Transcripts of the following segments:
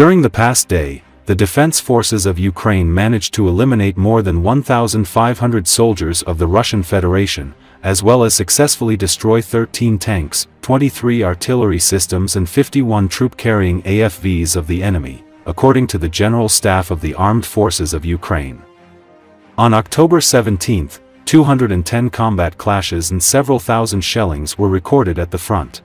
During the past day, the defense forces of Ukraine managed to eliminate more than 1,500 soldiers of the Russian Federation, as well as successfully destroy 13 tanks, 23 artillery systems and 51 troop-carrying AFVs of the enemy, according to the General Staff of the Armed Forces of Ukraine. On October 17, 210 combat clashes and several thousand shellings were recorded at the front.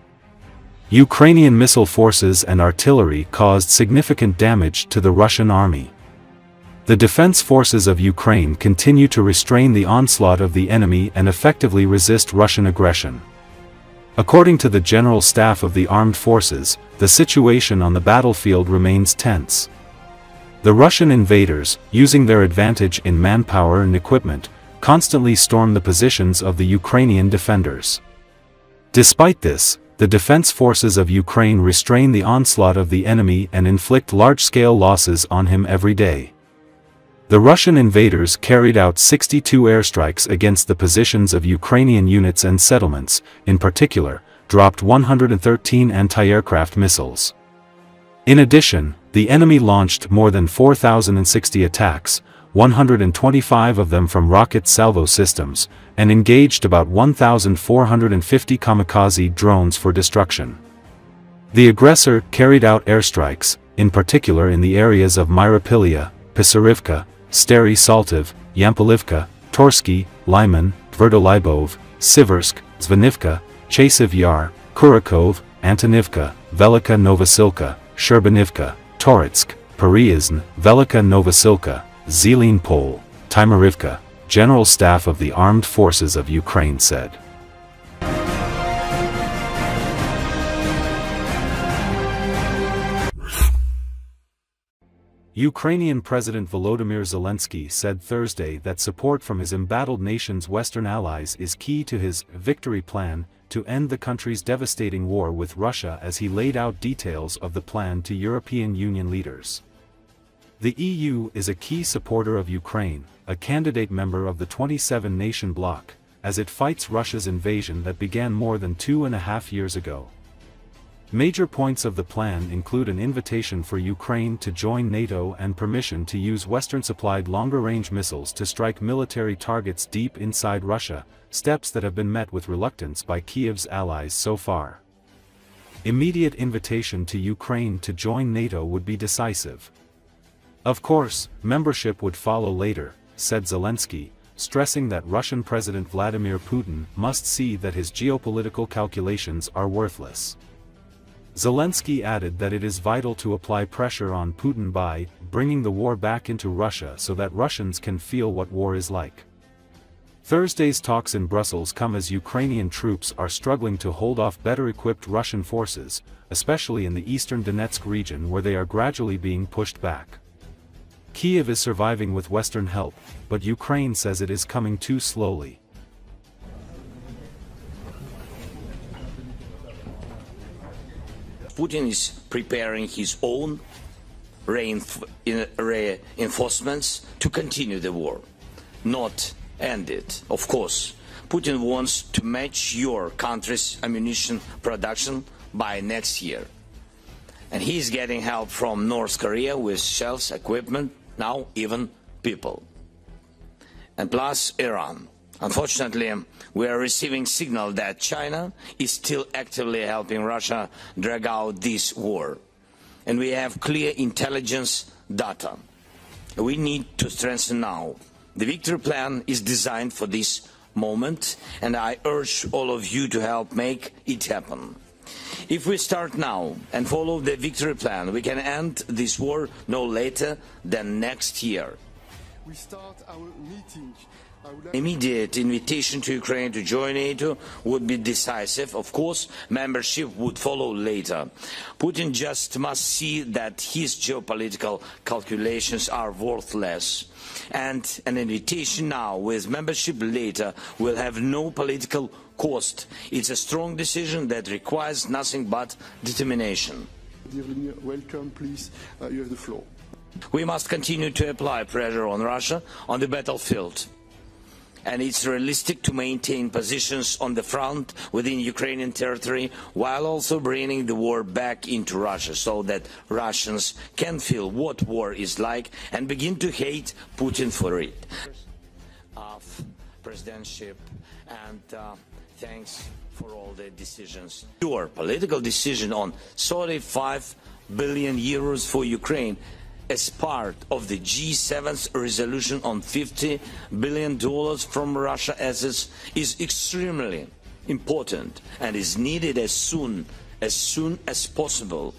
Ukrainian missile forces and artillery caused significant damage to the Russian army. The defense forces of Ukraine continue to restrain the onslaught of the enemy and effectively resist Russian aggression. According to the General Staff of the Armed Forces, the situation on the battlefield remains tense. The Russian invaders, using their advantage in manpower and equipment, constantly storm the positions of the Ukrainian defenders. Despite this, the defense forces of Ukraine restrain the onslaught of the enemy and inflict large-scale losses on him every day. The Russian invaders carried out 62 airstrikes against the positions of Ukrainian units and settlements, in particular, dropped 113 anti-aircraft missiles. In addition, the enemy launched more than 4,060 attacks, 125 of them from rocket salvo systems, and engaged about 1,450 kamikaze drones for destruction. The aggressor carried out airstrikes, in particular in the areas of Myropilia, Pisarivka, Steri Saltiv, Yampolivka, Torsky, Lyman, Vertolibov, Siversk, Zvanivka, Chasiv Yar, Kurakov, Antonivka, Velika Novosilka, Sherbanivka, Toritsk, Pereizn, Velika Novosilka, Zelene Pole, Tymirivka, General Staff of the Armed Forces of Ukraine said. Ukrainian President Volodymyr Zelensky said Thursday that support from his embattled nation's Western allies is key to his victory plan to end the country's devastating war with Russia, as he laid out details of the plan to European Union leaders. The EU is a key supporter of Ukraine, a candidate member of the 27-nation bloc, as it fights Russia's invasion that began more than 2.5 years ago. Major points of the plan include an invitation for Ukraine to join NATO and permission to use Western-supplied longer-range missiles to strike military targets deep inside Russia, steps that have been met with reluctance by Kyiv's allies so far. Immediate invitation to Ukraine to join NATO would be decisive. Of course, membership would follow later, said Zelensky, stressing that Russian President Vladimir Putin must see that his geopolitical calculations are worthless. Zelensky added that it is vital to apply pressure on Putin by bringing the war back into Russia so that Russians can feel what war is like. Thursday's talks in Brussels come as Ukrainian troops are struggling to hold off better-equipped Russian forces, especially in the eastern Donetsk region, where they are gradually being pushed back. Kyiv is surviving with Western help, but Ukraine says it is coming too slowly. Putin is preparing his own reinforcements to continue the war, not end it. Of course, Putin wants to match your country's ammunition production by next year. And he is getting help from North Korea with shells, equipment, now even people. And plus Iran. Unfortunately, we are receiving signal that China is still actively helping Russia drag out this war. And we have clear intelligence data. We need to strengthen now. The victory plan is designed for this moment, and I urge all of you to help make it happen. If we start now and follow the victory plan, we can end this war no later than next year. We start our meeting. Immediate invitation to Ukraine to join NATO would be decisive. Of course, membership would follow later. Putin just must see that his geopolitical calculations are worthless. And an invitation now with membership later will have no political cost. It's a strong decision that requires nothing but determination. Welcome, please. You have the floor. We must continue to apply pressure on Russia on the battlefield. and it's realistic to maintain positions on the front within Ukrainian territory while also bringing the war back into Russia so that Russians can feel what war is like and begin to hate Putin for it. Of presidentship, and thanks for all the decisions. Your political decision on 35 billion euros for Ukraine as part of the G7's resolution on $50 billion from Russia assets is extremely important and is needed as soon as possible.